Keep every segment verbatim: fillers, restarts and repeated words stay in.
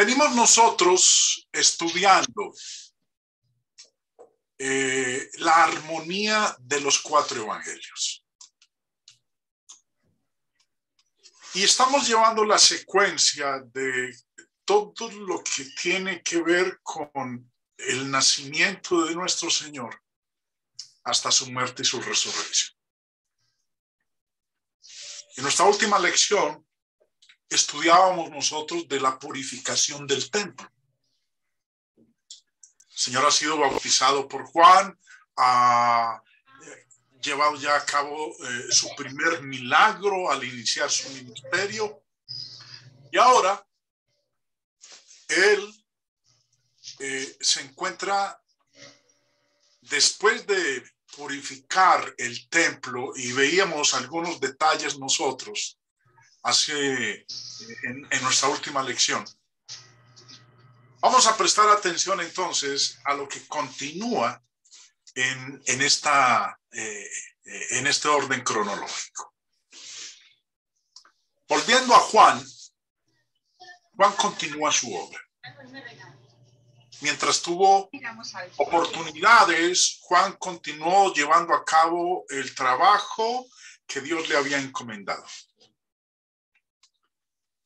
Venimos nosotros estudiando eh, la armonía de los cuatro evangelios. Y estamos llevando la secuencia de todo lo que tiene que ver con el nacimiento de nuestro Señor hasta su muerte y su resurrección. En nuestra última lección estudiábamos nosotros de la purificación del templo. El Señor ha sido bautizado por Juan, ha llevado ya a cabo eh, su primer milagro al iniciar su ministerio. Y ahora Él eh, se encuentra, después de purificar el templo, y veíamos algunos detalles nosotros hace, en, en nuestra última lección. Vamos a prestar atención entonces a lo que continúa en, en, esta, eh, en este orden cronológico. Volviendo a Juan, Juan continúa su obra. Mientras tuvo oportunidades, Juan continuó llevando a cabo el trabajo que Dios le había encomendado.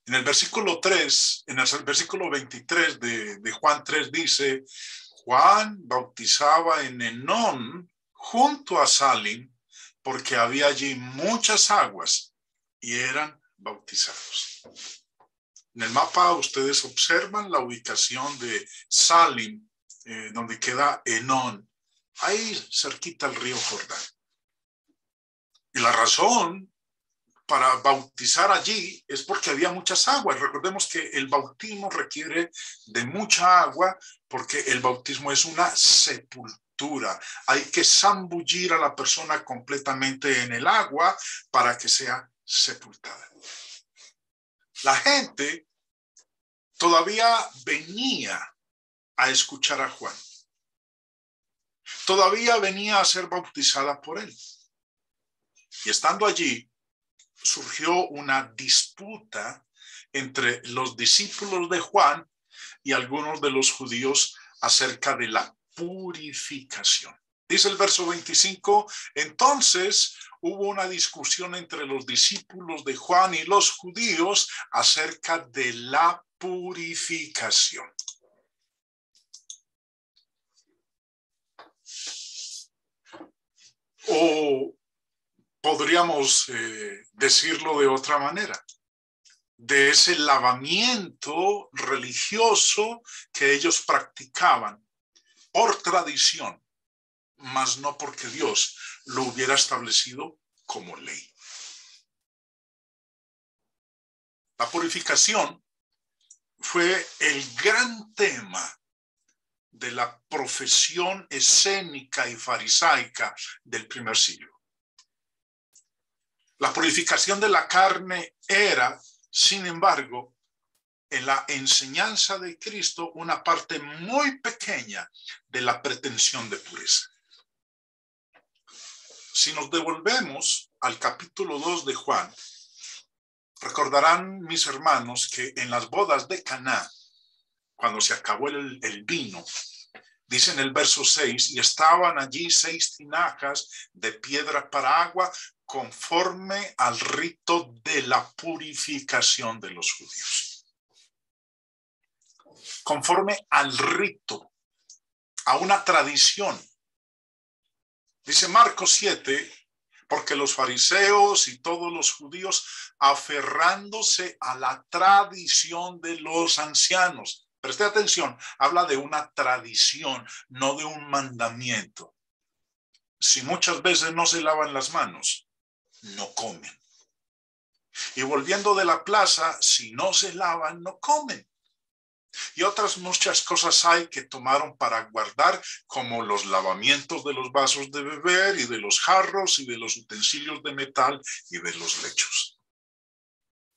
En el versículo tres, en el versículo veintitrés de, de Juan tres dice: Juan bautizaba en Enón junto a Salim, porque había allí muchas aguas y eran bautizados. En el mapa ustedes observan la ubicación de Salim, eh, donde queda Enón, ahí cerquita al río Jordán. Y la razón para bautizar allí es porque había muchas aguas. Recordemos que el bautismo requiere de mucha agua, porque el bautismo es una sepultura. Hay que zambullir a la persona completamente en el agua para que sea sepultada. La gente todavía venía a escuchar a Juan. Todavía venía a ser bautizada por él. Y estando allí, surgió una disputa entre los discípulos de Juan y algunos de los judíos acerca de la purificación. Dice el verso veinticinco, entonces hubo una discusión entre los discípulos de Juan y los judíos acerca de la purificación. O podríamos eh, decirlo de otra manera, de ese lavamiento religioso que ellos practicaban por tradición, mas no porque Dios lo hubiera establecido como ley. La purificación fue el gran tema de la profesión escénica y farisaica del primer siglo. La purificación de la carne era, sin embargo, en la enseñanza de Cristo, una parte muy pequeña de la pretensión de pureza. Si nos devolvemos al capítulo dos de Juan, recordarán mis hermanos que en las bodas de Caná, cuando se acabó el, el vino, dice en el verso seis, y estaban allí seis tinajas de piedra para agua, conforme al rito de la purificación de los judíos. Conforme al rito, a una tradición. Dice Marcos siete, porque los fariseos y todos los judíos, aferrándose a la tradición de los ancianos. Preste atención, habla de una tradición, no de un mandamiento. Si muchas veces no se lavan las manos, no comen. Y volviendo de la plaza, si no se lavan, no comen. Y otras muchas cosas hay que tomaron para guardar, como los lavamientos de los vasos de beber y de los jarros y de los utensilios de metal y de los lechos.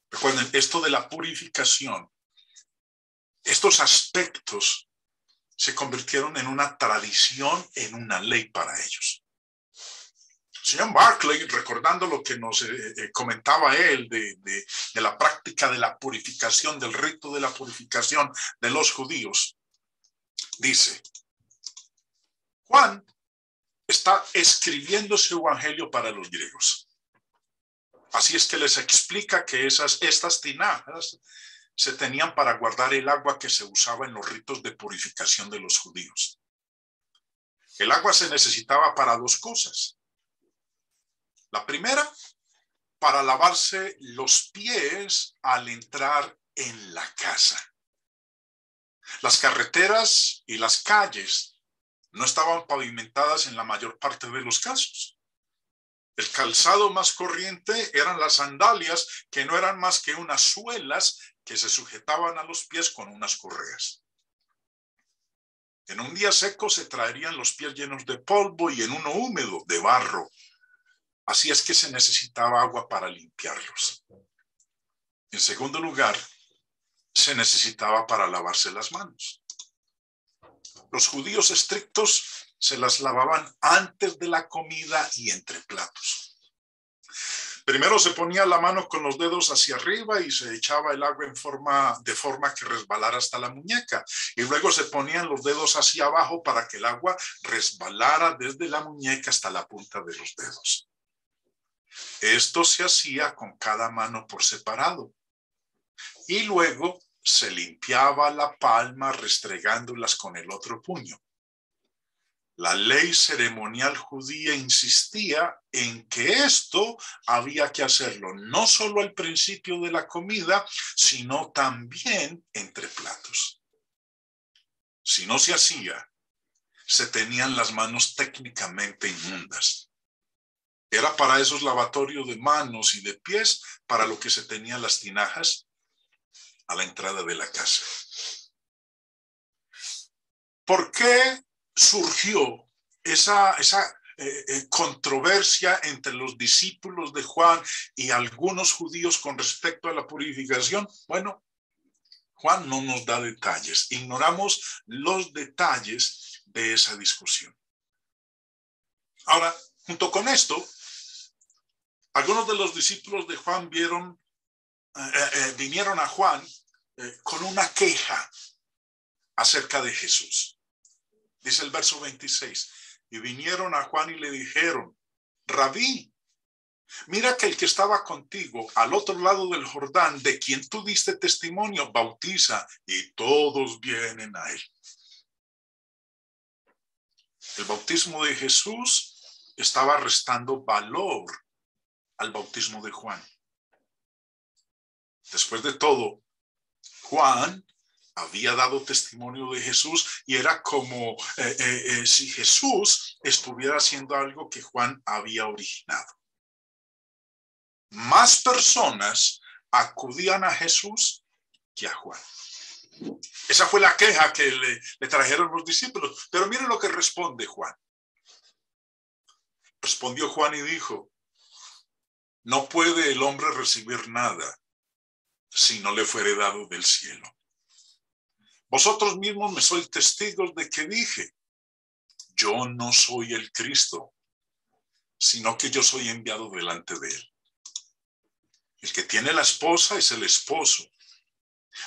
Recuerden, esto de la purificación, estos aspectos se convirtieron en una tradición, en una ley para ellos. Señor Barclay, recordando lo que nos eh, comentaba él de, de, de la práctica de la purificación, del rito de la purificación de los judíos, dice, Juan está escribiendo su evangelio para los griegos. Así es que les explica que esas, estas tinajas se tenían para guardar el agua que se usaba en los ritos de purificación de los judíos. El agua se necesitaba para dos cosas. La primera, para lavarse los pies al entrar en la casa. Las carreteras y las calles no estaban pavimentadas en la mayor parte de los casos. El calzado más corriente eran las sandalias, que no eran más que unas suelas que se sujetaban a los pies con unas correas. En un día seco se traerían los pies llenos de polvo y en uno húmedo de barro. Así es que se necesitaba agua para limpiarlos. En segundo lugar, se necesitaba para lavarse las manos. Los judíos estrictos se las lavaban antes de la comida y entre platos. Primero se ponía la mano con los dedos hacia arriba y se echaba el agua en forma, de forma que resbalara hasta la muñeca. Y luego se ponían los dedos hacia abajo para que el agua resbalara desde la muñeca hasta la punta de los dedos. Esto se hacía con cada mano por separado. Y luego se limpiaba la palma restregándolas con el otro puño. La ley ceremonial judía insistía en que esto había que hacerlo no solo al principio de la comida, sino también entre platos. Si no se hacía, se tenían las manos técnicamente inmundas. Era para esos lavatorios de manos y de pies para lo que se tenían las tinajas a la entrada de la casa. ¿Por qué surgió esa, esa eh, controversia entre los discípulos de Juan y algunos judíos con respecto a la purificación? Bueno, Juan no nos da detalles. Ignoramos los detalles de esa discusión. Ahora, junto con esto, algunos de los discípulos de Juan vieron, eh, eh, vinieron a Juan eh, con una queja acerca de Jesús. Dice el verso veintiséis, y vinieron a Juan y le dijeron, Rabí, mira que el que estaba contigo al otro lado del Jordán, de quien tú diste testimonio, bautiza y todos vienen a él. El bautismo de Jesús estaba restando valor al bautismo de Juan. Después de todo, Juan había dado testimonio de Jesús y era como eh, eh, eh, si Jesús estuviera haciendo algo que Juan había originado. Más personas acudían a Jesús que a Juan. Esa fue la queja que le, le trajeron los discípulos. Pero miren lo que responde Juan. Respondió Juan y dijo, no puede el hombre recibir nada si no le fuere dado del cielo. Vosotros mismos me sois testigos de que dije, yo no soy el Cristo, sino que yo soy enviado delante de él. El que tiene la esposa es el esposo,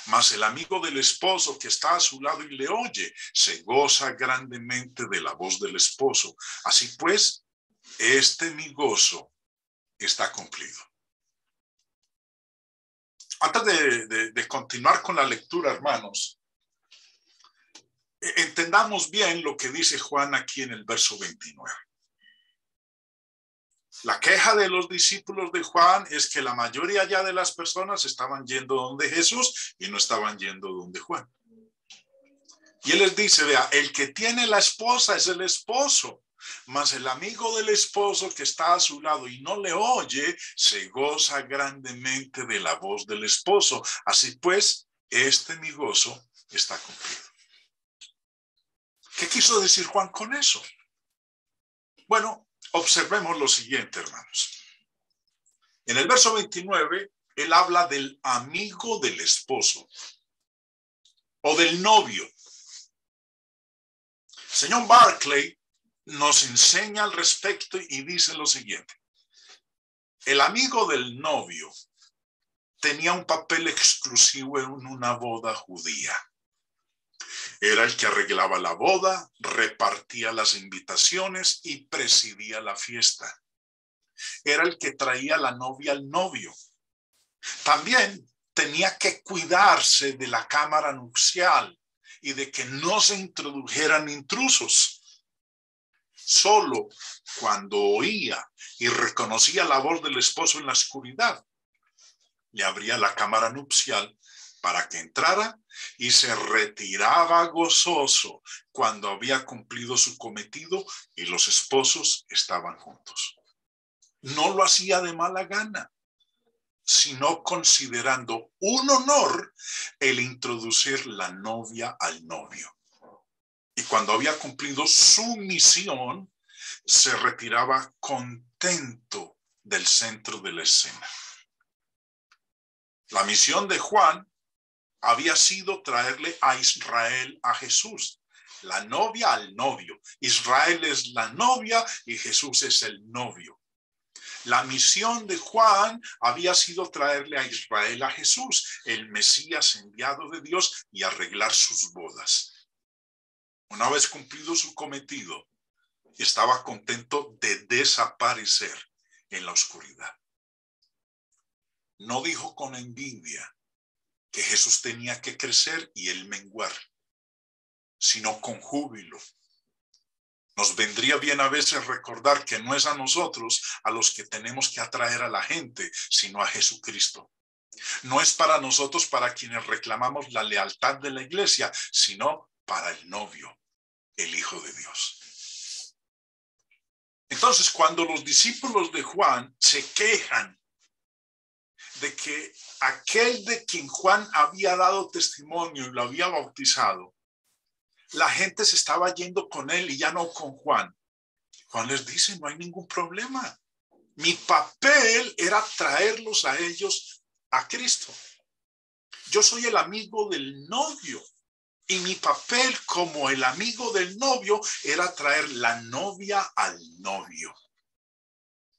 mas el amigo del esposo que está a su lado y le oye, se goza grandemente de la voz del esposo. Así pues, este mi gozo está cumplido. Antes de, de, de continuar con la lectura, hermanos, entendamos bien lo que dice Juan aquí en el verso veintinueve. La queja de los discípulos de Juan es que la mayoría ya de las personas estaban yendo donde Jesús y no estaban yendo donde Juan. Y él les dice, vea, el que tiene la esposa es el esposo, mas el amigo del esposo que está a su lado y no le oye, se goza grandemente de la voz del esposo. Así pues, este mi gozo está cumplido. ¿Qué quiso decir Juan con eso? Bueno, observemos lo siguiente, hermanos. En el verso veintinueve, él habla del amigo del esposo o del novio. Señor Barclay nos enseña al respecto y dice lo siguiente. El amigo del novio tenía un papel exclusivo en una boda judía. Era el que arreglaba la boda, repartía las invitaciones y presidía la fiesta. Era el que traía la novia al novio. También tenía que cuidarse de la cámara nupcial y de que no se introdujeran intrusos. Solo cuando oía y reconocía la voz del esposo en la oscuridad, le abría la cámara nupcial para que entrara y se retiraba gozoso cuando había cumplido su cometido y los esposos estaban juntos. No lo hacía de mala gana, sino considerando un honor el introducir la novia al novio. Y cuando había cumplido su misión, se retiraba contento del centro de la escena. La misión de Juan había sido traerle a Israel a Jesús, la novia al novio. Israel es la novia y Jesús es el novio. La misión de Juan había sido traerle a Israel a Jesús, el Mesías enviado de Dios, y arreglar sus bodas. Una vez cumplido su cometido, estaba contento de desaparecer en la oscuridad. No dijo con envidia que Jesús tenía que crecer y él menguar, sino con júbilo. Nos vendría bien a veces recordar que no es a nosotros a los que tenemos que atraer a la gente, sino a Jesucristo. No es para nosotros para quienes reclamamos la lealtad de la iglesia, sino para el novio, el Hijo de Dios. Entonces, cuando los discípulos de Juan se quejan de que aquel de quien Juan había dado testimonio y lo había bautizado, la gente se estaba yendo con él y ya no con Juan. Juan les dice, no hay ningún problema. Mi papel era traerlos a ellos a Cristo. Yo soy el amigo del novio. Y mi papel como el amigo del novio era traer la novia al novio.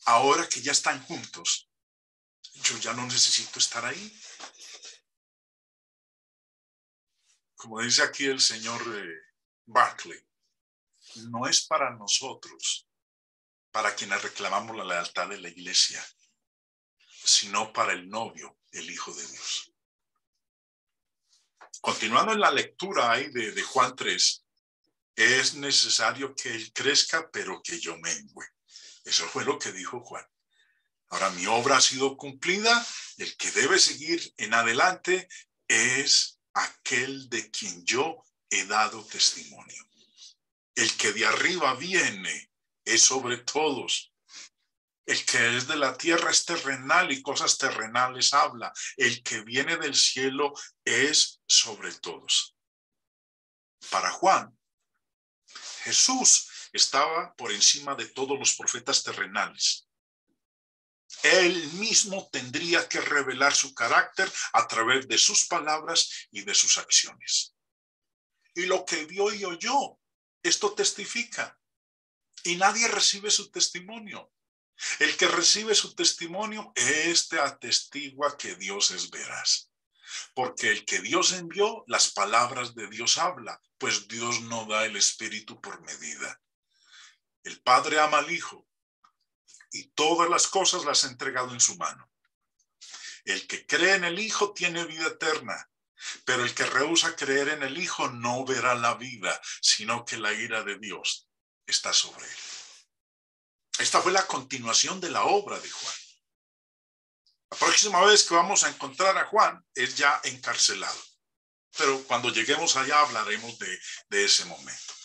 Ahora que ya están juntos, yo ya no necesito estar ahí. Como dice aquí el señor eh, Barclay, no es para nosotros, para quienes reclamamos la lealtad de la iglesia, sino para el novio, el Hijo de Dios. Continuando en la lectura ahí de, de Juan tres, es necesario que él crezca, pero que yo mengüe. Eso fue lo que dijo Juan. Ahora mi obra ha sido cumplida. El que debe seguir en adelante es aquel de quien yo he dado testimonio. El que de arriba viene es sobre todos. El que es de la tierra es terrenal y cosas terrenales habla. El que viene del cielo es sobre todos. Para Juan, Jesús estaba por encima de todos los profetas terrenales. Él mismo tendría que revelar su carácter a través de sus palabras y de sus acciones. Y lo que vio y oyó, esto testifica. Y nadie recibe su testimonio. El que recibe su testimonio, este atestigua que Dios es veraz. Porque el que Dios envió, las palabras de Dios habla, pues Dios no da el Espíritu por medida. El Padre ama al Hijo, y todas las cosas las ha entregado en su mano. El que cree en el Hijo tiene vida eterna, pero el que rehúsa creer en el Hijo no verá la vida, sino que la ira de Dios está sobre él. Esta fue la continuación de la obra de Juan. La próxima vez que vamos a encontrar a Juan es ya encarcelado. Pero cuando lleguemos allá hablaremos de, de ese momento.